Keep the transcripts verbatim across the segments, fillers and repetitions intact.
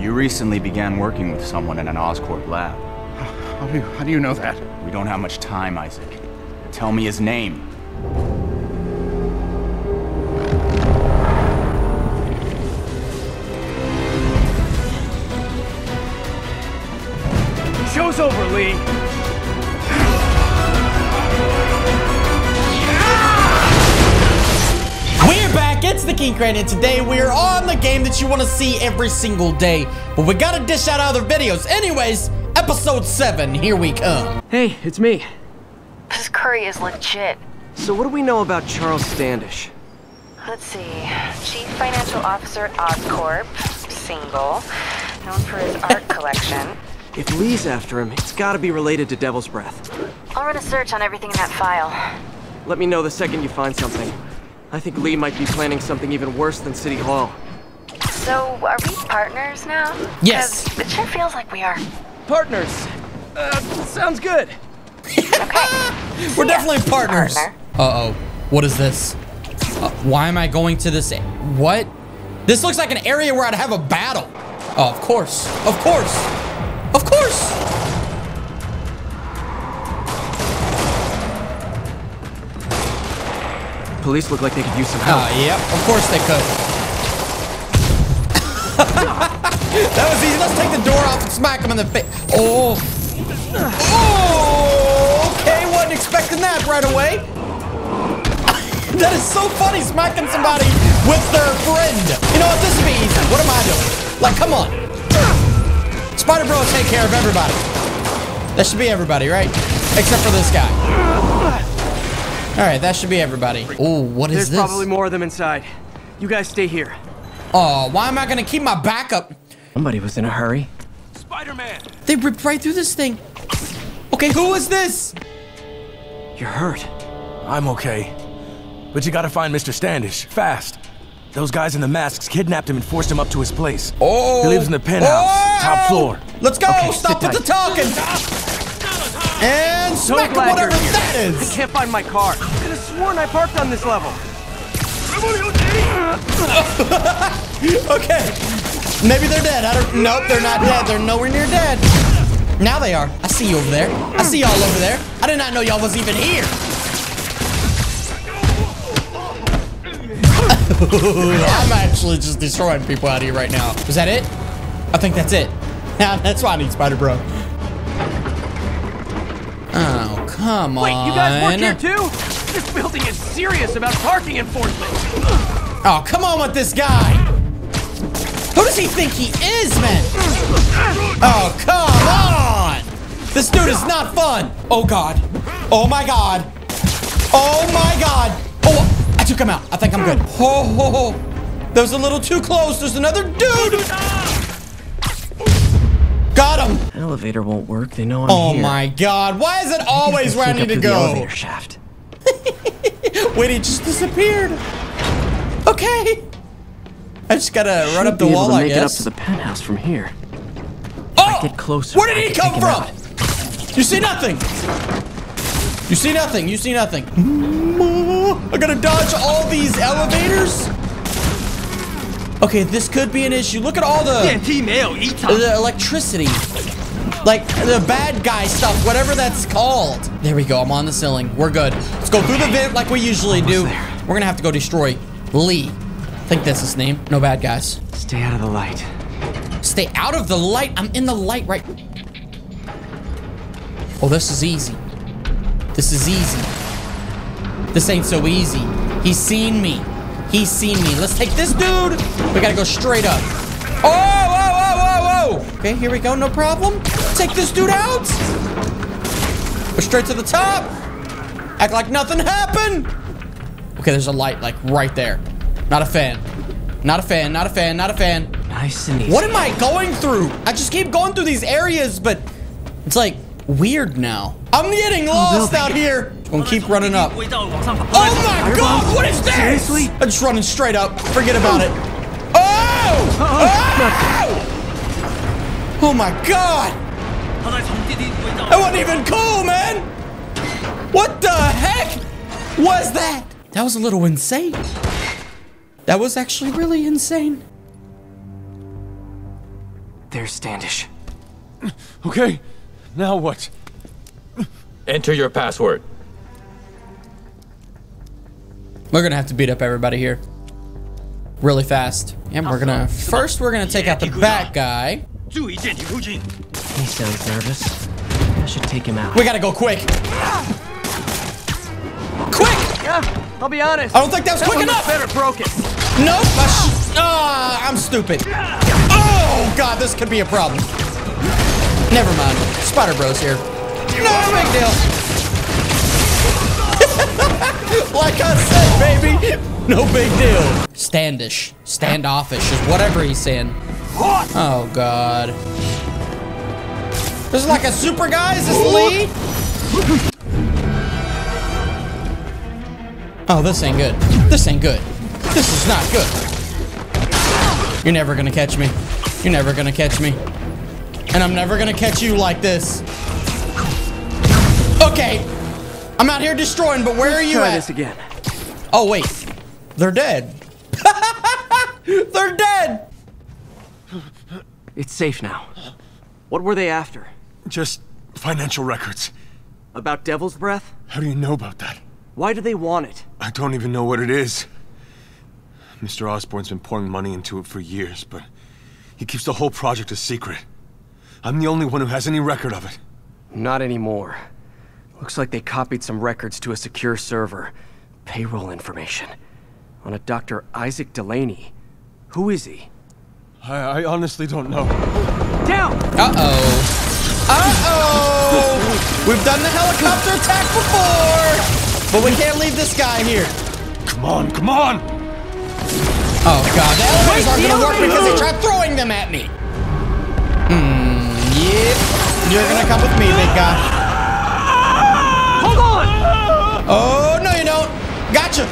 You recently began working with someone in an Oscorp lab. How do you, how do you know that? We don't have much time, Isaac. Tell me his name. Show's over, Lee! We're back, it's the King Crane, and today we're on the game that you want to see every single day. But we gotta dish out other videos. Anyways, episode seven, here we come. Hey, it's me. This curry is legit. So what do we know about Charles Standish? Let's see. Chief Financial Officer at Oscorp. Single. Known for his art collection. If Lee's after him, it's gotta be related to Devil's Breath. I'll run a search on everything in that file. Let me know the second you find something. I think Lee might be planning something even worse than City Hall. So, are we partners now? Yes. 'Cause it sure feels like we are. Partners. Uh, sounds good. Okay. We're definitely yeah. partners. Partner. Uh-oh. What is this? Uh, why am I going to this? What? This looks like an area where I'd have a battle. Oh, of course. Of course. Of course. Police look like they could use some help. Uh, yep. Yeah, of course they could. That was easy. Let's take the door off and smack him in the face. Oh. Oh. Okay. Wasn't expecting that right away. That is so funny, smacking somebody with their friend. You know what? This would be easy. What am I doing? Like, come on. Spider Bro will take care of everybody. That should be everybody, right? Except for this guy. All right. That should be everybody. Oh, what is this? There's probably more of them inside. You guys stay here. Oh, why am I going to keep my back up? Somebody was in a hurry. Spider-Man! They ripped right through this thing. Okay, who is this? You're hurt. I'm okay. But you gotta find Mister Standish, fast. Those guys in the masks kidnapped him and forced him up to his place. Oh! He lives in the penthouse, oh! top floor. Let's go! Okay, stop with the talking! And smack so whatever that is! I can't find my car. I could have sworn I parked on this level. Okay. Maybe they're dead. I don't. Nope, they're not dead. They're nowhere near dead. Now they are. I see you over there. I see y'all over there. I did not know y'all was even here. I'm actually just destroying people out here right now. Was that it? I think that's it. Now that's why I need Spider Bro. Oh, come on. Wait, you guys work here too? This building is serious about parking enforcement. Oh, come on with this guy. Who does he think he is, man? Oh, come on! This dude is not fun! Oh, God. Oh, my God. Oh, my God. Oh, I took him out. I think I'm good. Ho, ho, ho. That was a little too close. There's another dude! Got him! Elevator won't work. They know I'm oh, here. Oh, my God. Why is it always where I need to go? Elevator shaft. Wait, he just disappeared. Okay. I just gotta run up the wall, I guess. Make it up to the penthouse from here. Oh! Get closer. Where did he come from? You see nothing. You see nothing. You see nothing. I gotta dodge all these elevators. Okay, this could be an issue. Look at all the the electricity, like the bad guy stuff, whatever that's called. There we go. I'm on the ceiling. We're good. Let's go through the vent like we usually do. We're gonna have to go destroy Lee. I think that's his name. No bad guys. Stay out of the light. Stay out of the light? I'm in the light right... Oh, this is easy. This is easy. This ain't so easy. He's seen me. He's seen me. Let's take this dude. We gotta go straight up. Oh, whoa, whoa, whoa, whoa. Okay, here we go. No problem. Take this dude out. Go straight to the top. Act like nothing happened. Okay, there's a light like right there. Not a fan. Not a fan. Not a fan. Not a fan. Nice and easy. What am I going through? I just keep going through these areas, but it's like weird now. I'm getting lost out here. I'm gonna keep running up. Oh my God! What is this? Seriously? I'm just running straight up. Forget about it. Oh! Oh! Oh my God! That wasn't even cool, man. What the heck was that? That was a little insane. That was actually really insane. There's Standish. Okay, now what? Enter your password. We're gonna have to beat up everybody here. Really fast. And we're gonna, first we're gonna take out the bat guy. He sounds nervous. I should take him out. We gotta go quick. Quick! Yeah, I'll be honest. I don't think that was that quick enough. Better broken. Nope. Ah, I'm stupid. Oh God, this could be a problem. Never mind. Spider Bros here. No big deal. Like I said, baby, no big deal. Standish, standoffish, is whatever he's saying. Oh God. This is like a super guy. Is this Lee? Oh, this ain't good. This ain't good. This is not good. You're never gonna catch me. You're never gonna catch me. And I'm never gonna catch you like this. Okay. I'm out here destroying, but where Let's are you try at? This again. Oh, wait. They're dead. They're dead. It's safe now. What were they after? Just financial records. About Devil's Breath? How do you know about that? Why do they want it? I don't even know what it is. Mister Osborne's been pouring money into it for years, but he keeps the whole project a secret. I'm the only one who has any record of it. Not anymore. Looks like they copied some records to a secure server. Payroll information. On a Doctor Isaac Delaney. Who is he? I, I honestly don't know. Down! Uh-oh. Uh-oh! We've done the helicopter attack before! But we can't leave this guy here. Come on, come on! Oh God, the elevators aren't gonna work because they tried throwing them at me. Hmm, yep. You're gonna come with me, big guy. Hold on! Oh, no you don't. Gotcha.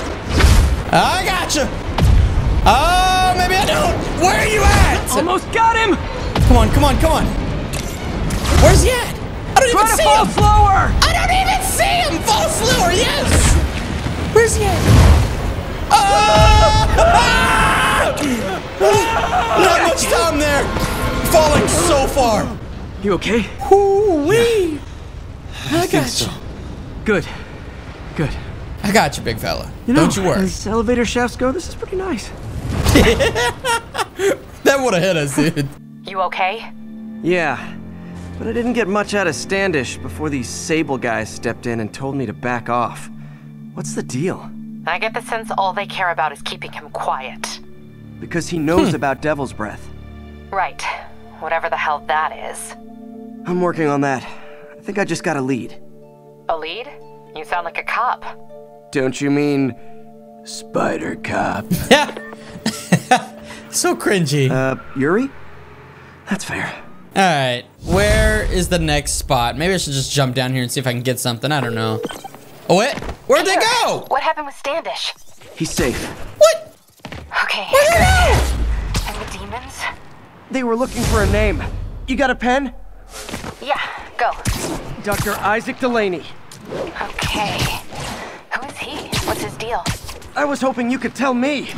I gotcha. Oh, maybe I don't. Where are you at? Almost got him. Come on, come on, come on. Where's he at? I don't Try even to see fall him. Slower. I don't even see him. Fall slower, yes. Where's he at? Oh! Not much time there. Falling so far. You okay? Hoo-wee. Yeah. I, I got so. you. Good. Good. I got you, big fella. You know, don't you worry. As elevator shafts go, this is pretty nice. That would have hit us, dude. You okay? Yeah. But I didn't get much out of Standish before these Sable guys stepped in and told me to back off. What's the deal? I get the sense all they care about is keeping him quiet. Because he knows about Devil's Breath. Right. Whatever the hell that is. I'm working on that. I think I just got a lead. A lead? You sound like a cop. Don't you mean... Spider Cop? Yeah. So cringy. Uh, Yuri? That's fair. All right, where is the next spot? Maybe I should just jump down here and see if I can get something. I don't know. Oh, wait, where'd they go? What happened with Standish? He's safe. What? Okay. Where'd they go? And the demons? They were looking for a name. You got a pen? Yeah, go. Doctor Isaac Delaney. Okay. Who is he? What's his deal? I was hoping you could tell me.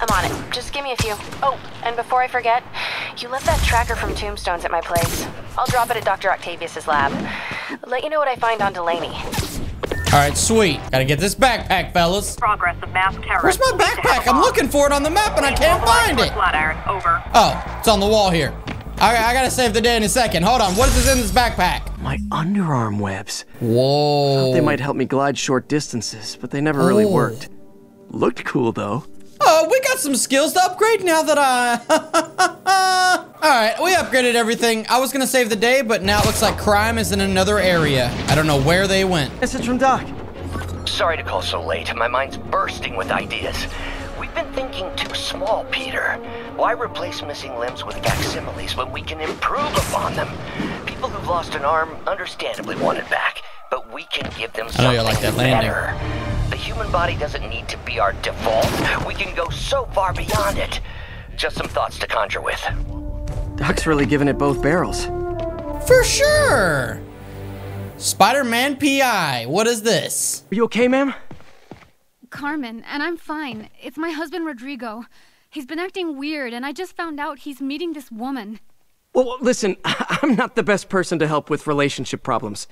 I'm on it. Just give me a few. Oh, and before I forget, you left that tracker from Tombstones at my place. I'll drop it at Doctor Octavius's lab. Let you know what I find on Delaney. All right, sweet. Gotta get this backpack, fellas. Progress of mass terror. Where's my backpack? I'm looking for it on the map and I can't find it. Over. Oh, it's on the wall here. I, I gotta save the day in a second. Hold on. What is this in this backpack? My underarm webs. Whoa. I thought they might help me glide short distances, but they never Ooh. really worked. Looked cool though. Oh, we got some skills to upgrade now that I... All right, we upgraded everything. I was gonna save the day, but now it looks like crime is in another area. I don't know where they went. Message from Doc. Sorry to call so late. My mind's bursting with ideas. We've been thinking too small, Peter. Why replace missing limbs with facsimiles when we can improve upon them? People who've lost an arm understandably want it back, but we can give them something I know you like that landing. better. The human body doesn't need to be our default. We can go so far beyond it. Just some thoughts to conjure with. Doc's really giving it both barrels. For sure. Spider-Man P I. What is this? Are you okay, ma'am? Carmen, and I'm fine. It's my husband, Rodrigo. He's been acting weird, and I just found out he's meeting this woman. Well, listen, I'm not the best person to help with relationship problems.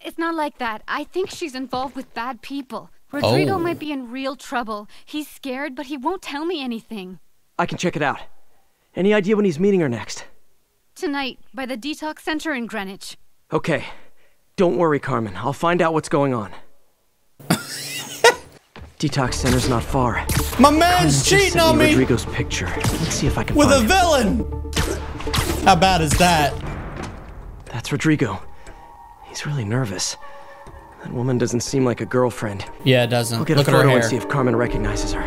It's not like that. I think she's involved with bad people. Rodrigo oh. might be in real trouble. He's scared, but he won't tell me anything. I can check it out. Any idea when he's meeting her next? Tonight, by the detox center in Greenwich. Okay. Don't worry, Carmen. I'll find out what's going on. Detox center's not far. My man's cheating on me! Rodrigo's picture. Let's see if I can find him. With a villain! How bad is that? That's Rodrigo. He's really nervous. That woman doesn't seem like a girlfriend. Yeah, it doesn't. Look at her photo and see if Carmen recognizes her.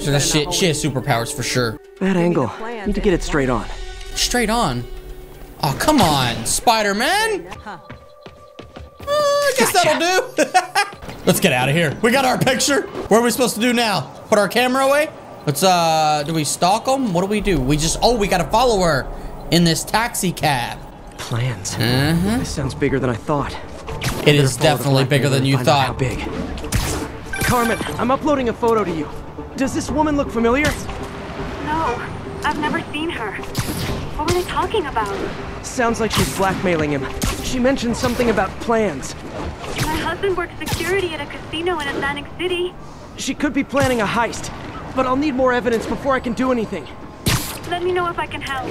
So she, she has superpowers for sure. Bad angle. Need to get it straight on. Straight on? Oh, come on, Spider-Man! Uh, I guess gotcha. That'll do. Let's get out of here. We got our picture. What are we supposed to do now? Put our camera away? Let's, uh, do we stalk them? What do we do? We just, oh, we gotta follow her in this taxi cab. Plans. Uh-huh. This sounds bigger than I thought. It is definitely bigger than you thought. How big. Carmen, I'm uploading a photo to you. Does this woman look familiar? No, I've never seen her. What were they talking about? Sounds like she's blackmailing him. She mentioned something about plans. My husband works security at a casino in Atlantic City. She could be planning a heist, but I'll need more evidence before I can do anything. Let me know if I can help.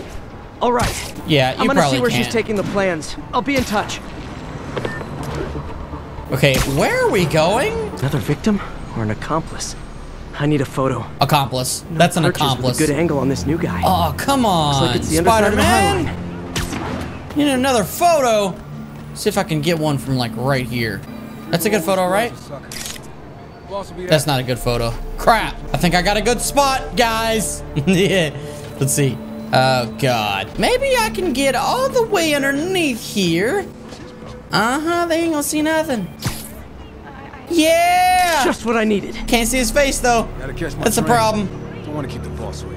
All right. Yeah, you I'm gonna probably see where can. She's taking the plans. I'll be in touch. Okay, where are we going? Another victim or an accomplice? I need a photo. Accomplice. No That's an accomplice. With a good angle on this new guy. Oh, come on. Looks like it's the Spider-Man. You need another photo. Let's see if I can get one from like right here. That's a good photo, right? That's not a good photo. Crap. I think I got a good spot, guys. Yeah. Let's see. Oh, God. Maybe I can get all the way underneath here. Uh-huh. They ain't gonna see nothing. Yeah! Just what I needed. Can't see his face, though. That's a problem. Don't want to keep the boss away.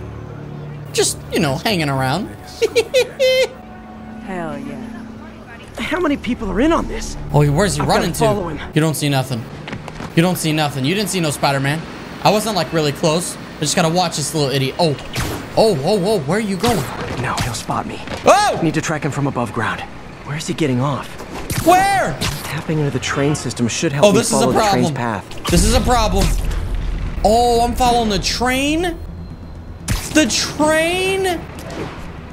Just, you know, hanging around. Hell yeah. How many people are in on this? Oh, where's he I've running to? Him. You don't see nothing. You don't see nothing. You didn't see no Spider-Man. I wasn't, like, really close. I just gotta watch this little idiot. Oh. Oh, whoa, whoa. Where are you going? No, he'll spot me. Oh! Need to track him from above ground. Where is he getting off? Where? Tapping into the train system should help oh, this me follow is a problem. The train's path. This is a problem. Oh, I'm following the train? The train?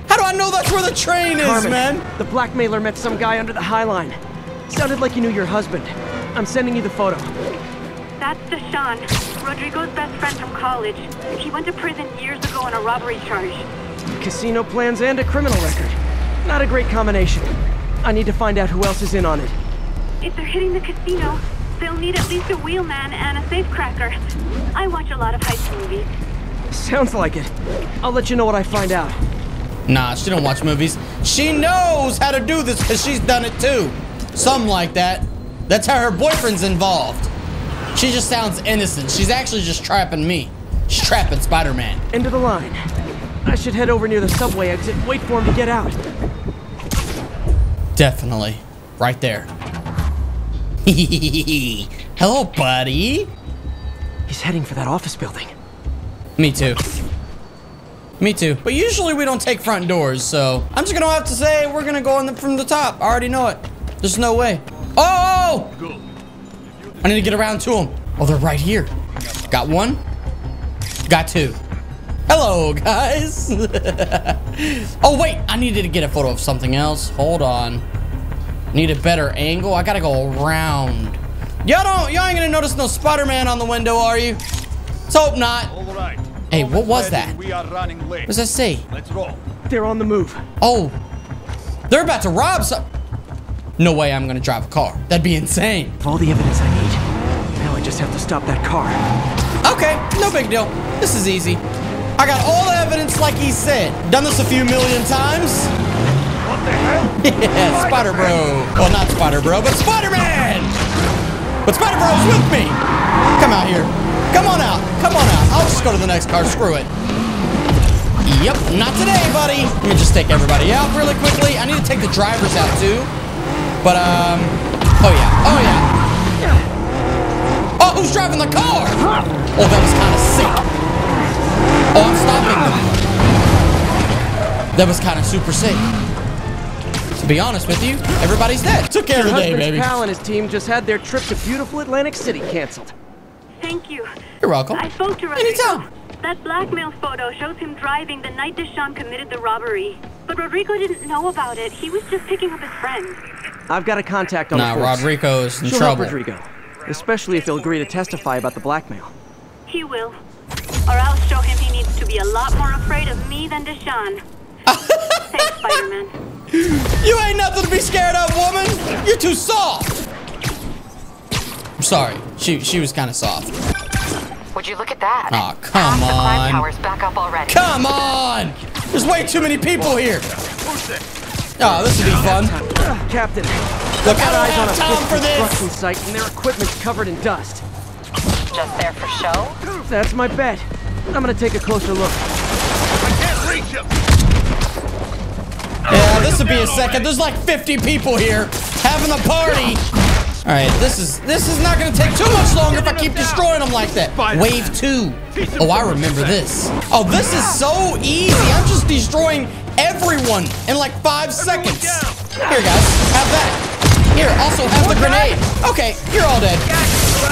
How do I know that's where the train Carmen, is, man? The blackmailer met some guy under the High Line. Sounded like you knew your husband. I'm sending you the photo. That's Deshawn, Rodrigo's best friend from college. He went to prison years ago on a robbery charge. Casino plans and a criminal record. Not a great combination. I need to find out who else is in on it. If they're hitting the casino, they'll need at least a wheelman and a safecracker. I watch a lot of heist movies. Sounds like it. I'll let you know what I find out. Nah, she don't watch movies. She knows how to do this because she's done it too. Something like that. That's how her boyfriend's involved. She just sounds innocent. She's actually just trapping me. She's trapping Spider-Man. End of the line. I should head over near the subway exit and wait for him to get out. Definitely. Right there. Hello, buddy. He's heading for that office building. Me too. Me too. But usually we don't take front doors, so I'm just gonna have to say we're gonna go in the, from the top. I already know it. There's no way. Oh! I need to get around to him. Oh, they're right here. Got one. Got two. Hello, guys. Oh, wait. I needed to get a photo of something else. Hold on. Need a better angle. I gotta go around. Y'all don't. Y'all ain't gonna notice no Spider-Man on the window, are you? Let's hope not. All right. Hey, what was that? We are running late. What does that say? Let's roll. They're on the move. Oh, they're about to rob some. No way. I'm gonna drive a car. That'd be insane. All the evidence I need. Now I just have to stop that car. Okay. No big deal. This is easy. I got all the evidence like he said. Done this a few million times. What the hell? Yeah, Spider Bro. Well, not Spider Bro, but Spider-Man. But Spider Bro's with me. Come out here. Come on out. Come on out. I'll just go to the next car. Screw it. Yep, not today, buddy. Let me just take everybody out really quickly. I need to take the drivers out too. But, um, oh yeah, oh yeah. Oh, who's driving the car? Oh, that was kind of sick. Oh, I'm stopping them. That was kind of super sick. To be honest with you, everybody's dead. Took care of the day, baby. Your husband's pal and his team just had their trip to beautiful Atlantic City canceled. Thank you. You're welcome. I spoke to Rodrigo. Anytime. That blackmail photo shows him driving the night Deshawn committed the robbery. But Rodrigo didn't know about it. He was just picking up his friend. I've got a contact on nah, the force. Rodrigo is in She'll trouble. Help Rodrigo, especially if he'll agree to testify about the blackmail. He will. Or I'll show him he needs to be a lot more afraid of me than Deshawn. Thanks, Spider-Man. You ain't nothing to be scared of, woman. You're too soft. I'm sorry. She she was kind of soft. Would you look at that? Aw, oh, come on. The crime power's back up already. Come on. There's way too many people here. Oh, this would be fun. Captain, look, I don't have time for this. Construction site and their equipment's covered in dust. Just there for show? That's my bet. I'm gonna take a closer look. I can't reach him. Yeah, this would be a second. There's like fifty people here having a party. All right, this is this is not gonna take too much longer if I keep destroying them like that. Wave two. Oh, I remember this. Oh, this is so easy. I'm just destroying everyone in like five seconds. Here, guys, have that. Here, also have the grenade. Okay, you're all dead.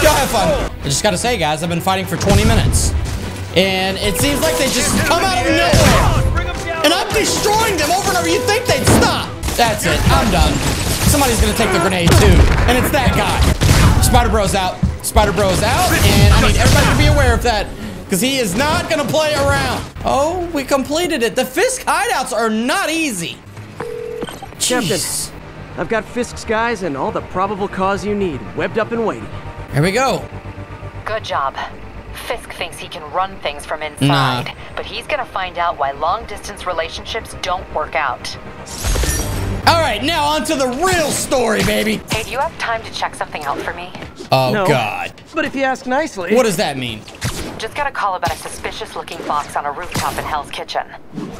Y'all have fun. I just gotta say, guys, I've been fighting for twenty minutes, and it seems like they just come out of nowhere. And I'm destroying them over and over. You think they'd stop? That's it. I'm done. Somebody's gonna take the grenade too, and it's that guy. Spider Bro's out. Spider Bro's out, and I need everybody to be aware of that. Because he is not going to play around. Oh, we completed it. The Fisk hideouts are not easy. Jeez. Captain, I've got Fisk's guys and all the probable cause you need, webbed up and waiting. Here we go. Good job. Fisk thinks he can run things from inside, nah. But he's going to find out why long-distance relationships don't work out. All right, now on to the real story, baby. Hey, do you have time to check something out for me? Oh, no, God. But if you ask nicely... What does that mean? Just got a call about a suspicious-looking box on a rooftop in Hell's Kitchen.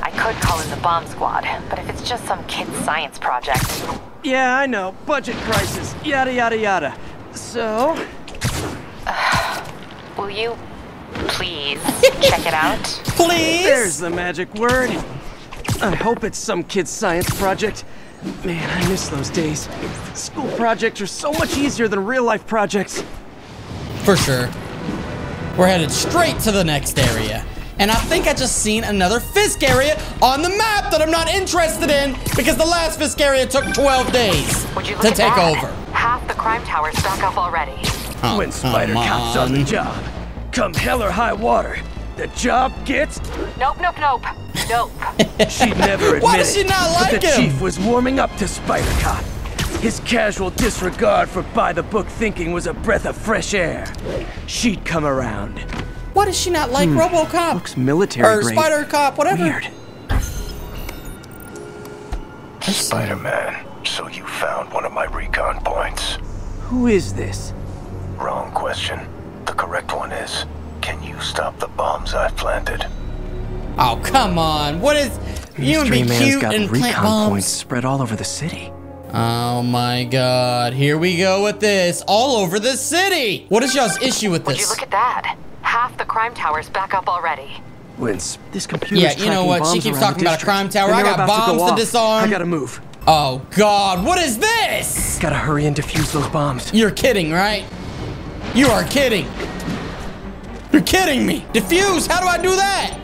I could call in the bomb squad, but if it's just some kid's science project... Yeah, I know. Budget crisis. Yada, yada, yada. So... Uh, will you please check it out? Please? There's the magic word. I hope it's some kid's science project. Man, I miss those days. School projects are so much easier than real-life projects. For sure. We're headed straight to the next area. And I think I just seen another Fisk area on the map that I'm not interested in because the last Fisk area took twelve days to take over. Half the crime tower's back up already. Oh, when Spider Cop's on the job, come hell or high water, the job gets... Nope, nope, nope, nope. She never admitted Why does she not like but the him? Chief was warming up to Spider Cop. His casual disregard for by-the-book thinking was a breath of fresh air. She'd come around. Why does she not like hmm. RoboCop? Looks military Or grade. Spider Cop, whatever. Weird. Spider-Man, so you found one of my recon points. Who is this? Wrong question. The correct one is, can you stop the bombs I planted? Oh, come on. What is... You and be cute got and plant bombs? Points spread all over the city. Oh my God, here we go with this. All over the city. What is y'all's issue with this? Would you look at that? Half the crime tower's back up already. When this computer Yeah, you know what? She keeps talking about a crime tower. I got bombs to, to disarm. I gotta move. Oh God, what is this? Gotta hurry and defuse those bombs. You're kidding, right? You are kidding. You're kidding me. Defuse, how do I do that?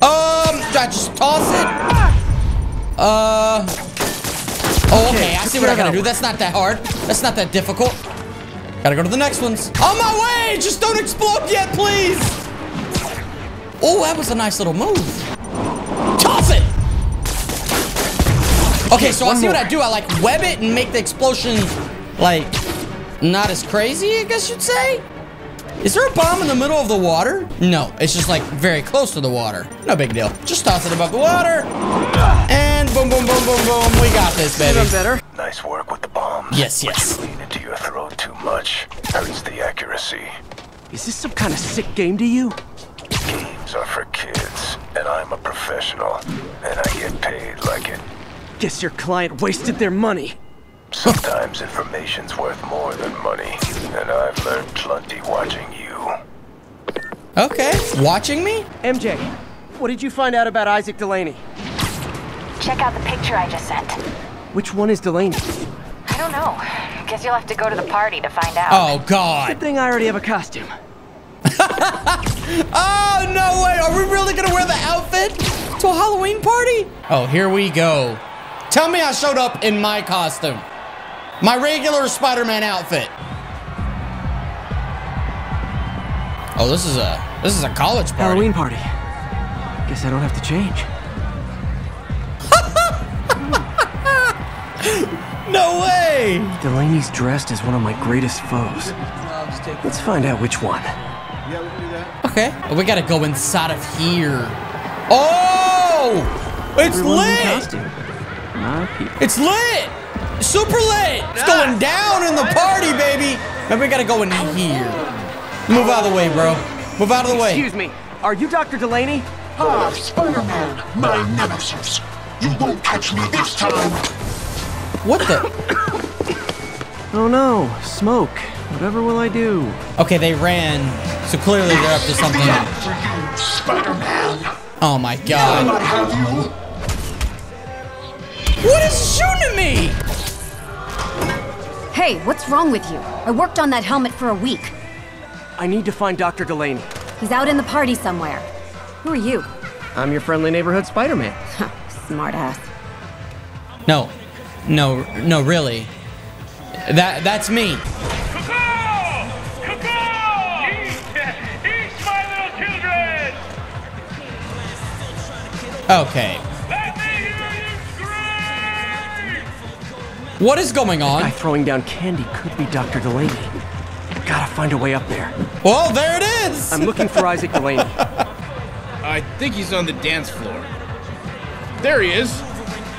Um, do I just toss it? Uh... Oh, okay, I see what I gotta do. That's not that hard. That's not that difficult. Gotta go to the next ones. On my way! Just don't explode yet, please! Oh, that was a nice little move. Toss it! Okay, so I see what I do. I, like, web it and make the explosion, like, not as crazy, I guess you'd say? Is there a bomb in the middle of the water? No, it's just, like, very close to the water. No big deal. Just toss it above the water. And... Boom, boom, boom, boom, boom. We got this, baby. Better. Nice work with the bombs. Yes, yes. But you lean into your throat too much. Hurts the accuracy. Is this some kind of sick game to you? Games are for kids, and I'm a professional, and I get paid like it. Guess your client wasted their money. Sometimes information's worth more than money, and I've learned plenty watching you. Okay, watching me? M J, what did you find out about Isaac Delaney? Check out the picture I just sent. Which one is Delaney? I don't know. Guess you'll have to go to the party to find out. Oh, God. Good thing I already have a costume. Oh, no way. Are we really going to wear the outfit to a Halloween party? Oh, here we go. Tell me I showed up in my costume. My regular Spider-Man outfit. Oh, this is a this is a college party. Halloween party. Guess I don't have to change. No way! Delaney's dressed as one of my greatest foes. Let's find out which one. Yeah, we can do that. Okay. Oh, we gotta go inside of here. Oh! It's Everyone's lit! Costume. It's lit! Super lit! It's going down in the party, baby! And we gotta go in here. Move out of the way, bro. Move out of the way. Excuse me. Are you Doctor Delaney? Ah, Spider-Man, my nemesis. You won't catch me this time. What the? Oh no, smoke. Whatever will I do? Okay, they ran. So clearly they're up to something. For you, Spider-Man. Oh my God. Now I have you. What is shooting at me? Hey, what's wrong with you? I worked on that helmet for a week. I need to find Doctor Delaney. He's out in the party somewhere. Who are you? I'm your friendly neighborhood Spider-Man. Smart ass. No. No, no, really. That, that's me. Kaboom! Kaboom! Eat, eat my little children! Okay. Let me hear you scream! What is going on? That guy throwing down candy could be Doctor Delaney. Gotta find a way up there. Well, there it is! I'm looking for Isaac Delaney. I think he's on the dance floor. There he is.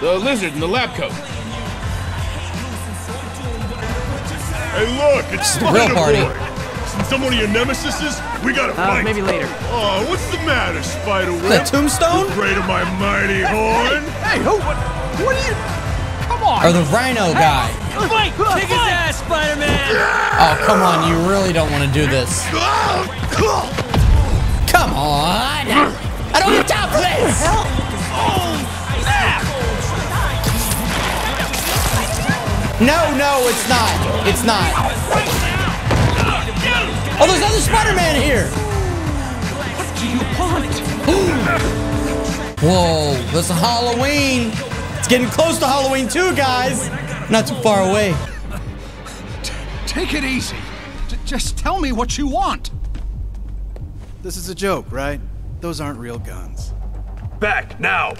The lizard in the lab coat. Hey, look, it's Spider-Boy. Since I'm one of your nemesis, we gotta uh, fight. Maybe later. Oh, what's the matter, Spider-Whip? The tombstone? Afraid of my mighty horn? Hey, hey, who? What, what are you? Come on. Or the rhino guy. Hey, fight! Kick his ass, Spider-Man! Oh, come on, you really don't want to do this. Come on! I don't have time for this! Help! Oh, snap! No, no, it's not. It's not. Oh, there's another Spider-Man here. What do you want? Whoa, this is Halloween. It's getting close to Halloween too, guys. Not too far away. Take it easy. Just tell me what you want. This is a joke, right? Those aren't real guns. Back now.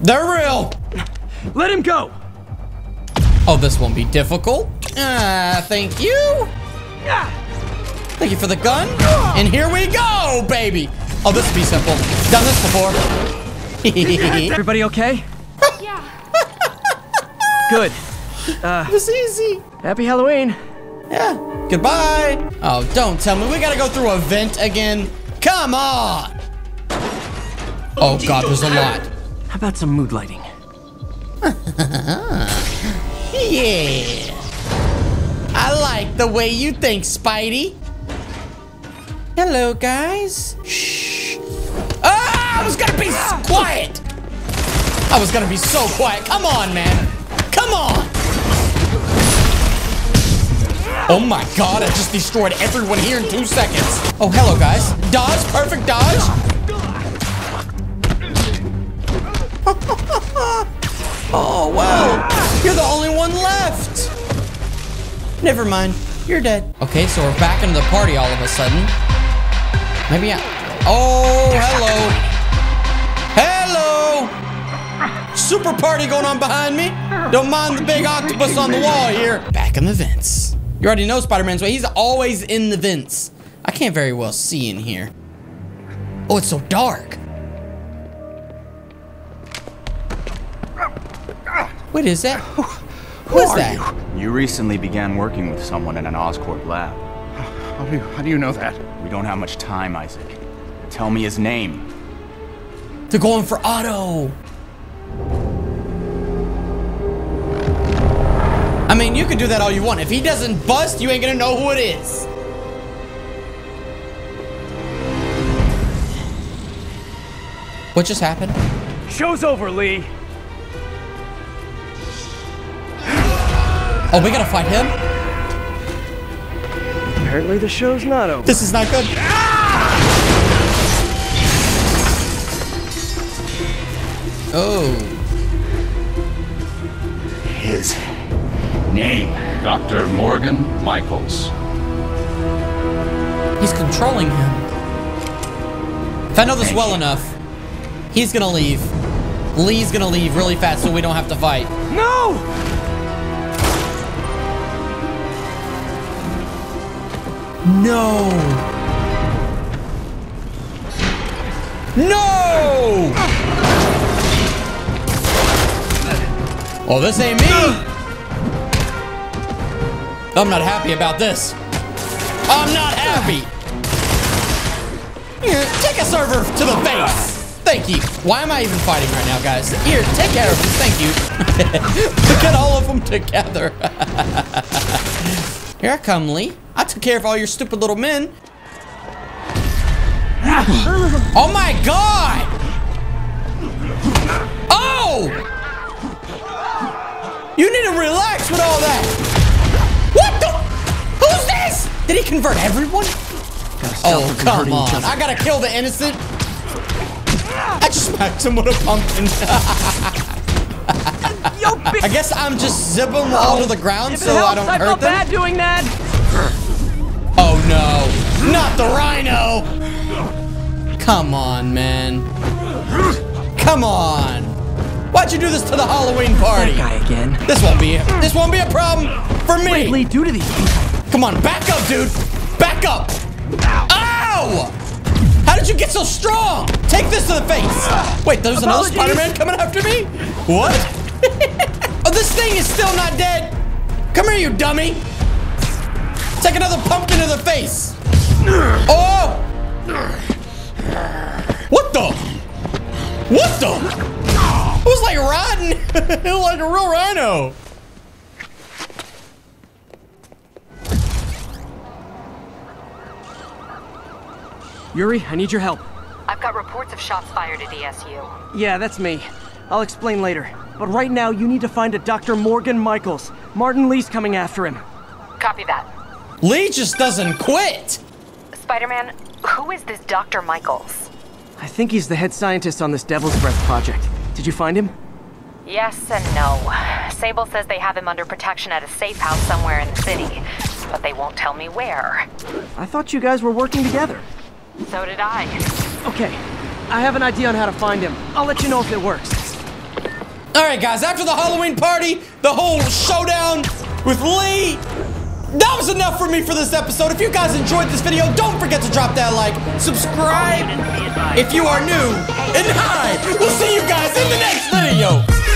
They're real. Let him go. Oh, this won't be difficult. Ah, uh, thank you. Thank you for the gun. And here we go, baby. Oh, this will be simple. Done this before. Everybody okay? Yeah. Good. Uh, it was easy. Happy Halloween. Yeah. Goodbye. Oh, don't tell me we gotta go through a vent again. Come on. Oh God, there's a lot. How about some mood lighting? Yeah, I like the way you think, Spidey. Hello, guys. Shh. Ah, I was gonna be so quiet. I was gonna be so quiet. Come on, man. Come on. Oh my God! I just destroyed everyone here in two seconds. Oh, hello, guys. Dodge, perfect dodge. Oh, wow. You're the only one left. Never mind. You're dead. Okay, so we're back into the party all of a sudden. Maybe I... Oh, hello. Hello. Super party going on behind me. Don't mind the big octopus on the wall here. Back in the vents. You already know Spider-Man's way. He's always in the vents. I can't very well see in here. Oh, it's so dark. What is that? Who, who is that? You? you recently began working with someone in an Oscorp lab. How do, you, how do you know that? We don't have much time, Isaac. Tell me his name. They're going for Otto. I mean, you can do that all you want. If he doesn't bust, you ain't gonna know who it is. What just happened? Show's over, Lee. Oh, we gotta fight him? Apparently the show's not over. This is not good. Ah! Oh. His name, Doctor Morgan Michaels. He's controlling him. If I know this well enough, he's gonna leave. Lee's gonna leave really fast so we don't have to fight. No! No! No! Oh, this ain't me! I'm not happy about this. I'm not happy! Here, take a server to the face! Thank you. Why am I even fighting right now, guys? Here, take care of this. Thank you. Look at all of them together. Here I come, Lee. I took care of all your stupid little men. Oh my god! Oh! You need to relax with all that. What the? Who's this? Did he convert everyone? Oh, come on. I gotta kill the innocent. I just smacked him with a pumpkin. I guess I'm just zipping them all to the ground so helps, I don't I hurt them. Bad doing that. Oh no, not the rhino! Come on, man. Come on. Why'd you do this to the Halloween party? That guy again. This won't be it. This won't be a problem for me. Wait, Lee, due to these people. Come on, back up, dude. Back up. Ow! Ow! How did you get so strong? Take this to the face. Wait, there's Apologies. another Spider-Man coming after me? What? Oh, this thing is still not dead. Come here, you dummy. Take another pumpkin to the face. Oh! What the? What the? It was like riding like a real rhino. Yuri, I need your help. I've got reports of shots fired at D S U. Yeah, that's me. I'll explain later. But right now, you need to find a Doctor Morgan Michaels. Martin Lee's coming after him. Copy that. Lee just doesn't quit! Spider-Man, who is this Doctor Michaels? I think he's the head scientist on this Devil's Breath project. Did you find him? Yes and no. Sable says they have him under protection at a safe house somewhere in the city. But they won't tell me where. I thought you guys were working together. So did I. Okay, I have an idea on how to find him. I'll let you know if it works. All right, guys, after the Halloween party, the whole showdown with Lee, that was enough for me for this episode. If you guys enjoyed this video, don't forget to drop that like, subscribe if you are new, and hi, we'll see you guys in the next video.